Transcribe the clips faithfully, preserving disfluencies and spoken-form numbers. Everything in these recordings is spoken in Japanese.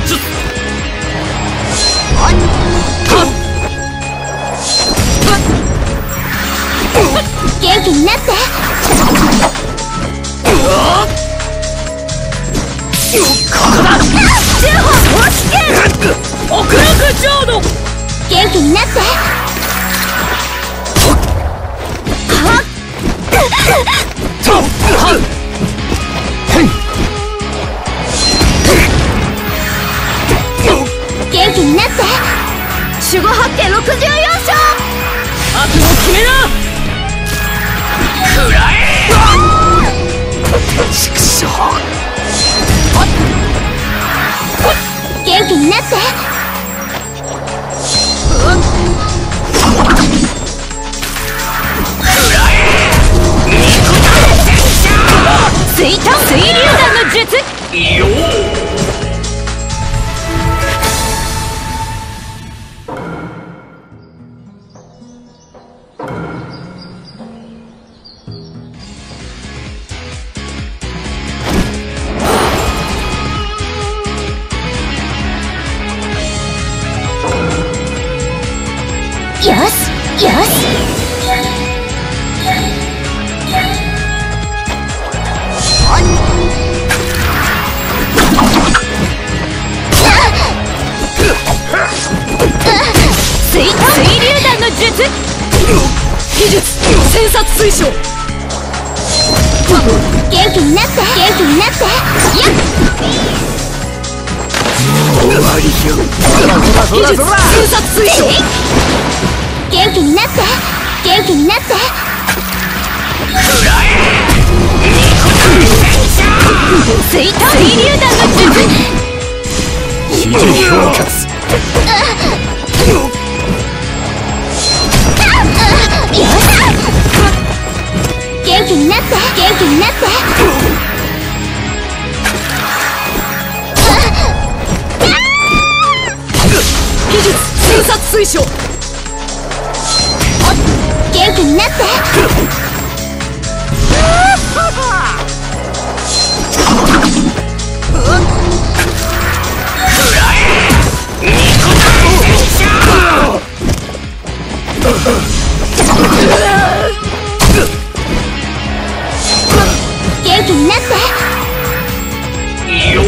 元気になって元気になって元気になって守護発見ろくじゅうよん章悪を決めなくらえちくしょう元気になってくらえ水遁水流弾の術よっよし水遁水流弾の術技術千冊水晶元気になって元気になってよっ終わりよ技術千冊水晶元気になって元気になってくらえ水遁水流弾の術指示評価元気になって元気になって技術瞬殺水晶元気になって元気になってよっ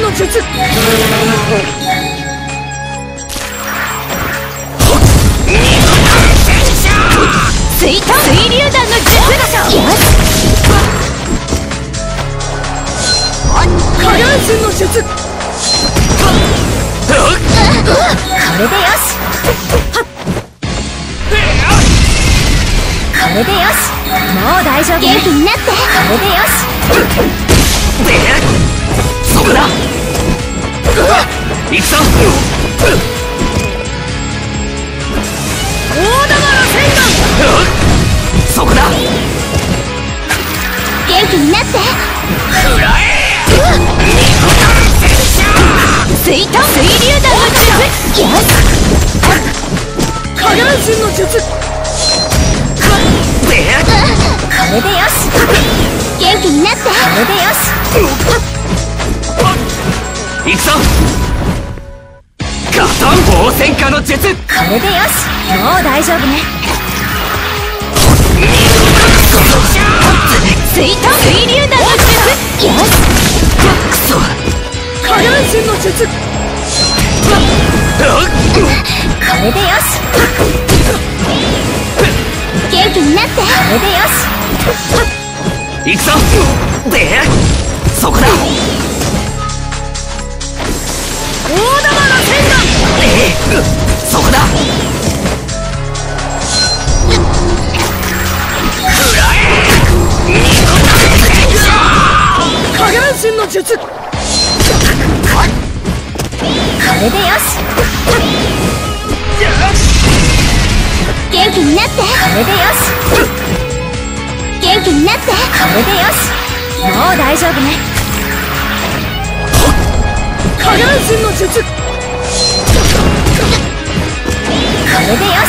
の術水遁水流弾の術よしカリャンスンの術これでよしこれでよしもう大丈夫元気になってこれでよし行くぞ！大玉螺旋丸そこだ元気になってくらえ水遁水流弾の術よしカリャンスンの術これでよし元気になってこれでよし行くぞガトン防戦火の術これでよしもう大丈夫ね水遁水流弾の術よしクソカリャンスンの術これでよし元気になってこれでよし行くぞでそこだ大玉の戦艦そこだくらえニコタンカリャンスンの術れでよし。元気になってこれでよし。元気になってこれでよし。もう大丈夫ね。火眼神の術、これでよし。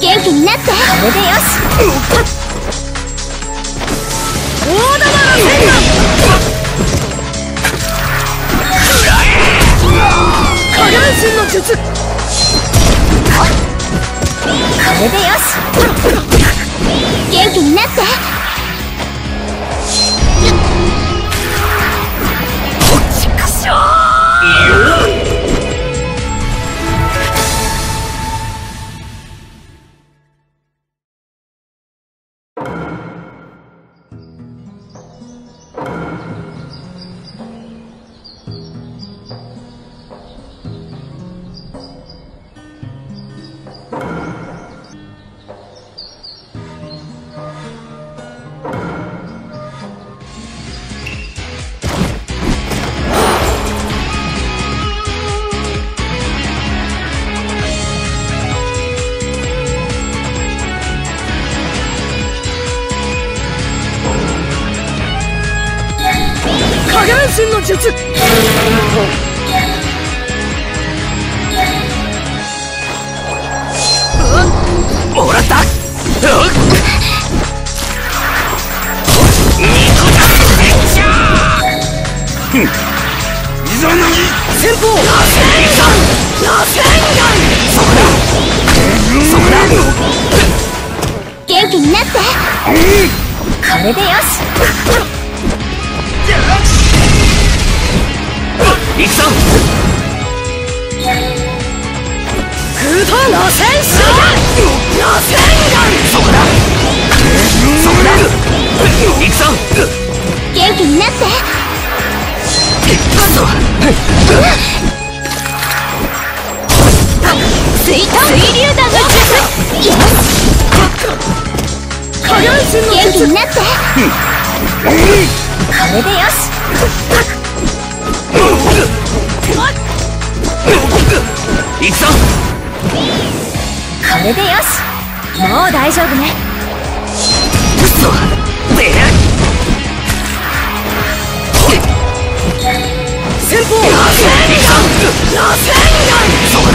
元気になってこれでよし。大玉の戦艦、火眼神の術、これでよし。元気になって。ちくしょう。の術、これでよし。行くぞ。不動の戦士の戦艦、そこだそこだ。行くぞ。元気になって。今度は水流弾の術、よし。火眼神の術、元気になって。これでよし。行くぞ。これでよし。もう大丈夫ね。うそ出る。先方ラセンガン、ラセンガン、そこだ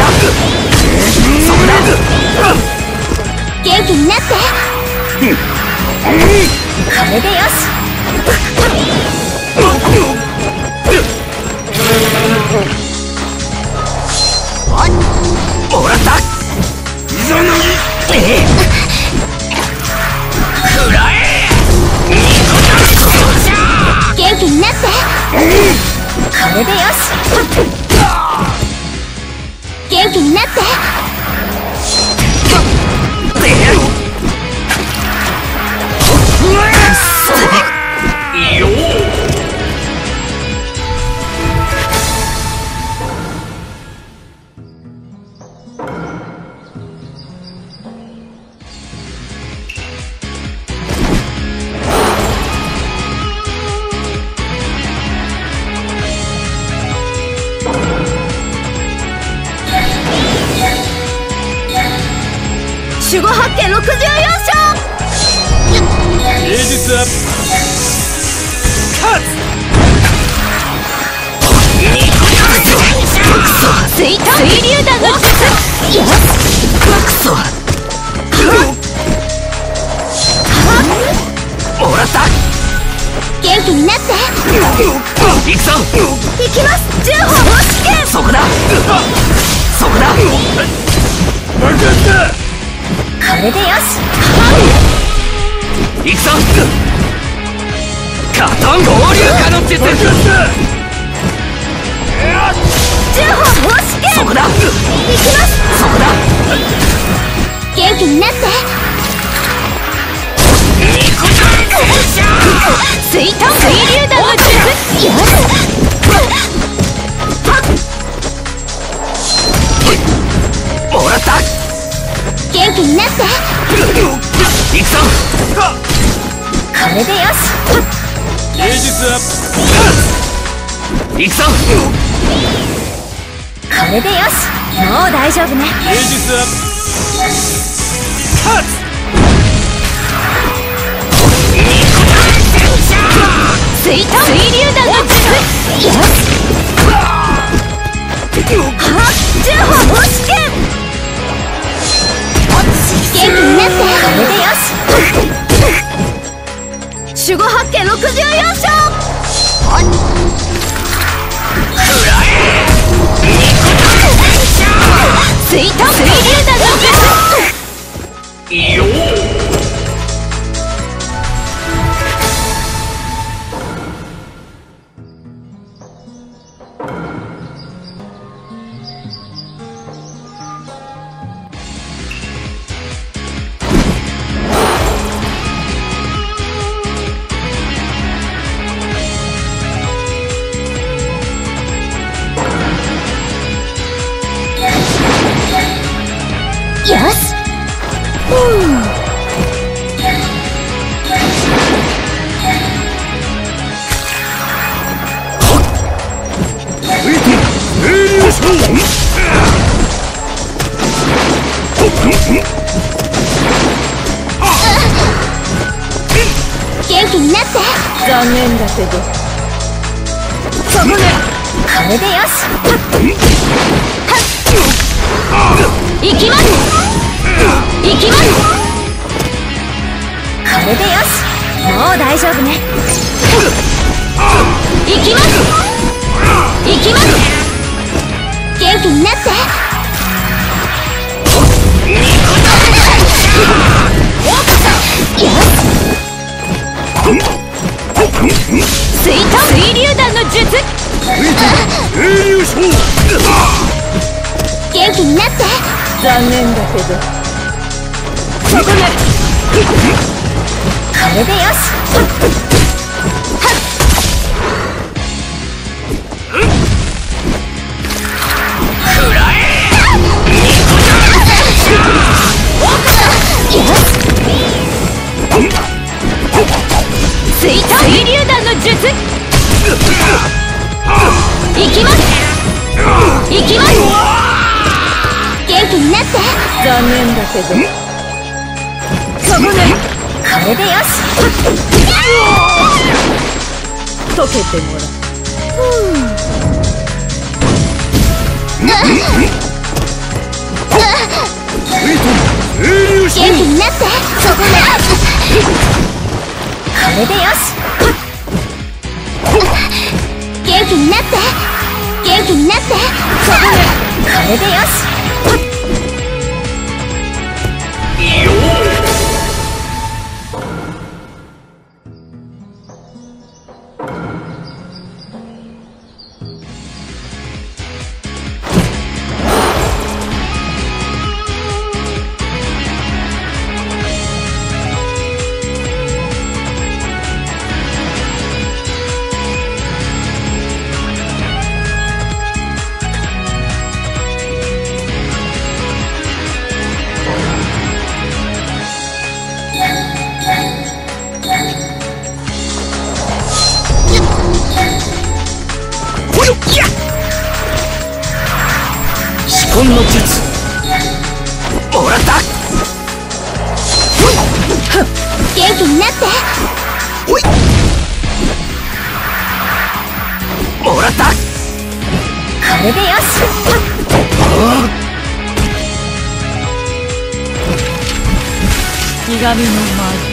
そこだ。元気になって。これでよし。もらった。いざなぎ。ええ。くらえ。ニコちゃん、そこじゃ。元気になって。これでよし。元気になって。出る。うわ。よ。守護発見ろくじゅうよん勝。芸術アップカツ水流弾の術、よっ。クソもらった。元気になって。いくぞ。いきます。じゅうほんの試験、そこだそこだ。分かった。これでよし。いくぞ。カトン合流化の術、じゅうほん方式、そこだ。いきます。そこだ。元気になって。ニコちゃん、こうじゃー。水遁水流弾の術、よし。もらった。元気になって。いくぞ。これでよし。芸術アップ。いくぞ。これでよし、もう大丈夫ね。芸術アップ。水流弾の術。よし。はっ、十歩の試験。元気になって、これでよし。守護発見六十四章。水流弾の術。よ。元気になって。残念だけどそこね。これでよし。いきますいきます。これでよし、もう大丈夫ね。いきますいきます。元気になって。よし。水流弾の術。元気になって。残念だけどそこなる。これでよし。水流弾の術。いきますいきます。元気になって。残念だけどそこね。これでよし。溶けてもらう。元気になって。そこね。これでよし。元気になって。元気になって。これでよし。よこれでよし。苦みの舞。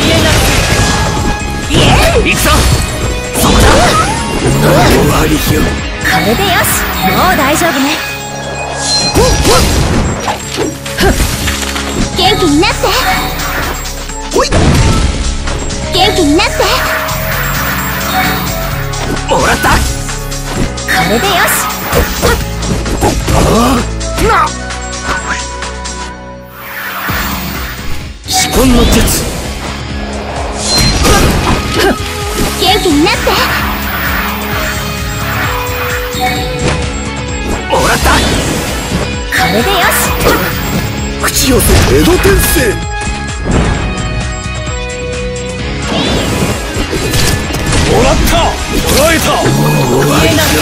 言えなくて。いえ。行くぞ。そこだ。終わりよ。これでよし。もう大丈夫ね。元気になって。おい。元気になって。もらった。これでよし。な至根の術。元気になって。もらった。これでよし。口寄せ江戸天聖。ぞ。お前なる。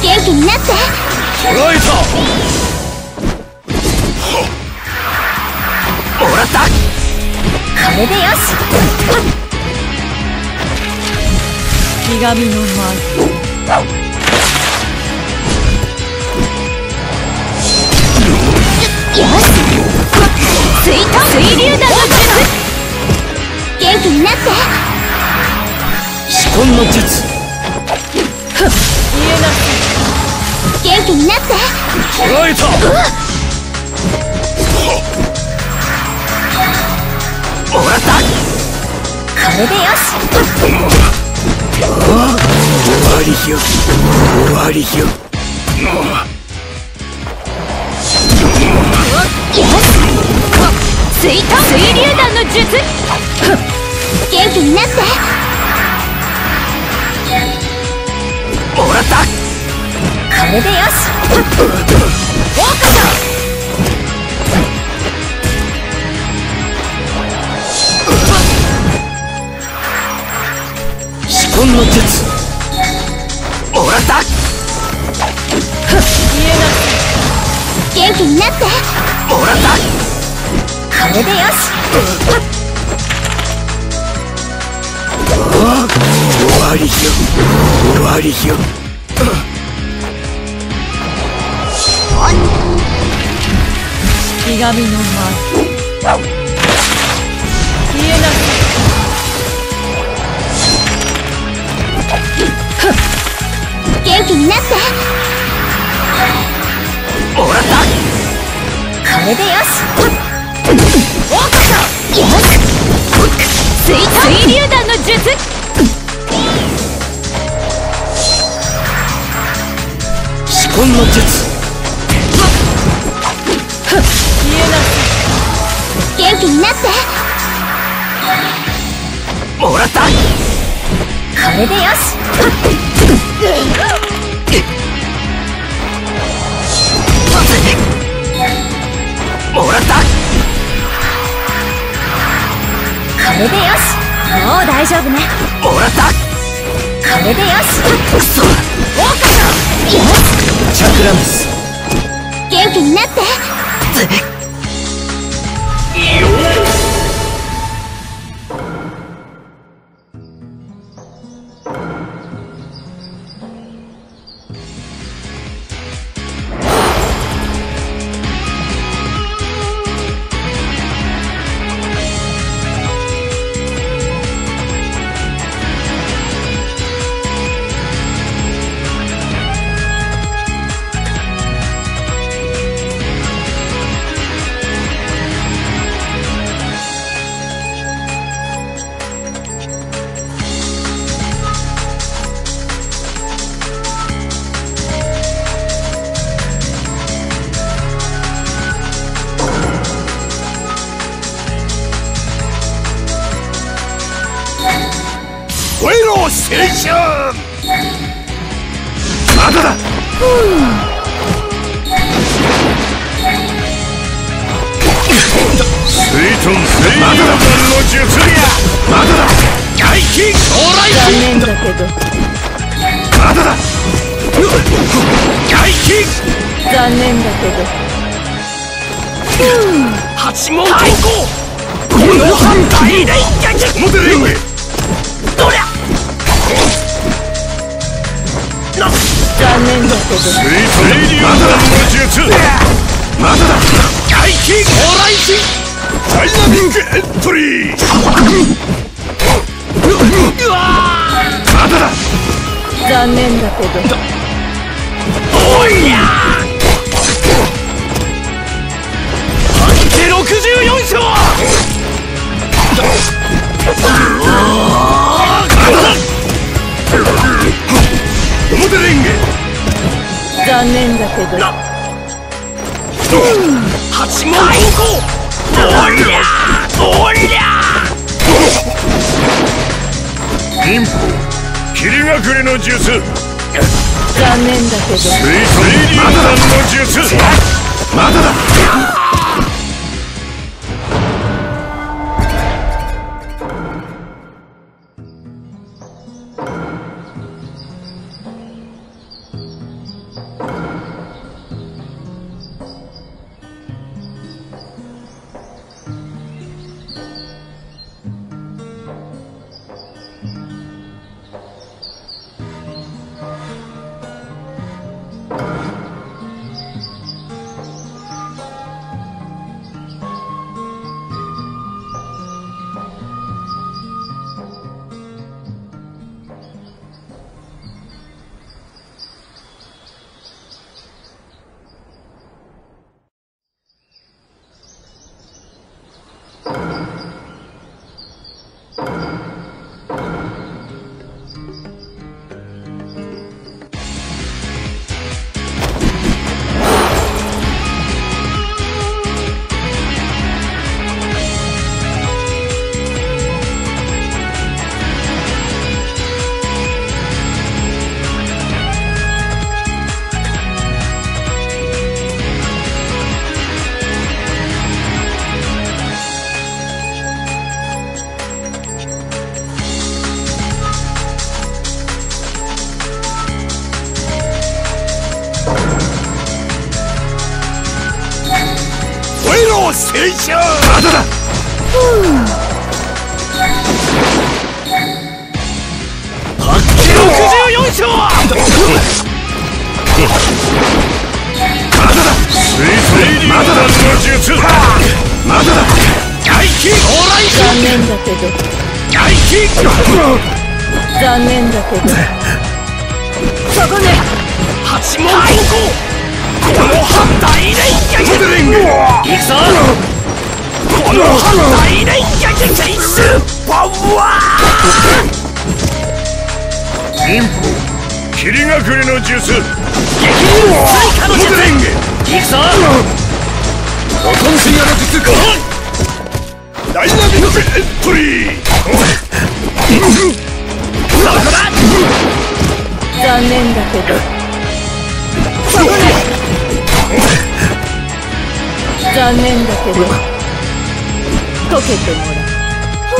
元気になって。よいぞ。もらった。これでよし。ひがみの舞。よし。水遁水流弾の術。元気になって。四魂の術。ふっ。言えない。元気になって。捉えた。もらった。これでよし。終わりひよ、終わりひよ。よし。水遁水流弾の術。元気になって。もらった。これでよし。フォーカス。四魂の術。もらった。言えない。元気になって。もらった。これでよし。終わりひよ。終わりひよ。闇の舞。消えない。元気になって。もらった。これでよし。おっと。よし。水遁水流弾の術。四魂の術。元気になって。もらった。これでよし。もらった。これでよし。もう大丈夫ね。もらった。これでよし。クソ。おかしい。よし。チャクラムス。元気になって。霧隠れの術。残念だけど水遁さんの術まだだ残念だけどそこね八門高校この反対で一撃行くぞこの反対で一撃スーパーワー忍法霧隠れの術激流追加の術行くぞおとんしがの術かダイナミックエントリー残念だけどそこね残念だけど溶けてもらう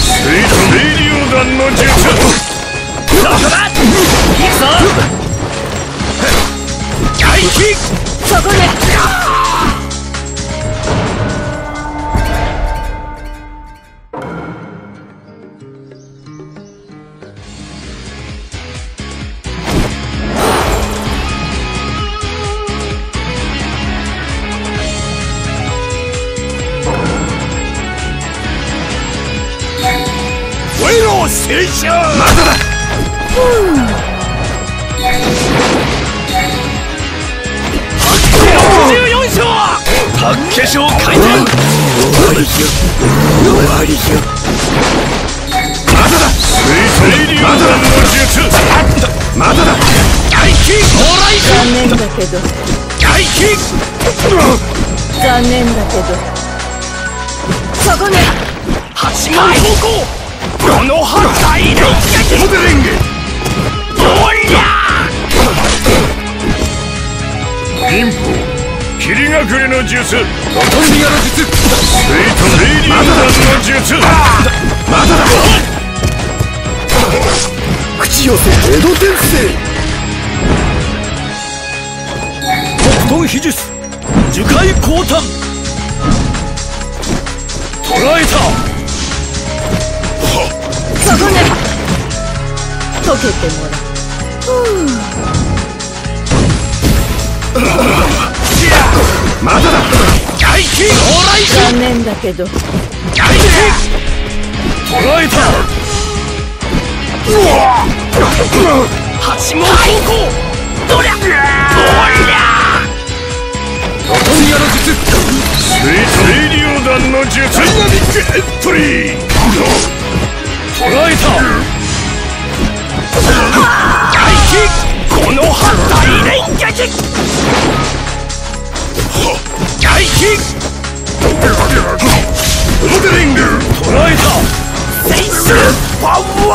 水流弾の術そこだ行くぞ回避そこねまだだ残念だけどそこね八万方向この反対で一撃モデリングおりゃ忍法霧隠れの術おとんびがの術水遁レイリーの術まだだ口寄せ江戸天聖北東秘術樹海降誕捕らえたそこね溶けてもらうまだだ外気往来残念だけど外気捕らえたうわ八門高校どりゃどりゃおとんやの術水流弾の術ダイナミックエントリー捕らえた外気この反対連撃外気モデリング捕らえたセイスパワ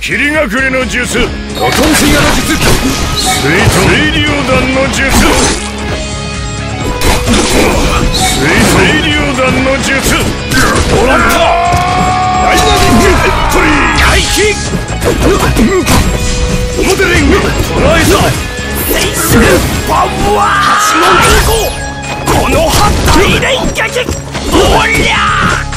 霧隠れの術、おとんしやの術、水流弾の術、水流弾の術、ドラッタダイナミックエントリー、回帰おもてれんトライザー、スーパーワー、はちまんこのはち体連撃、おりゃー。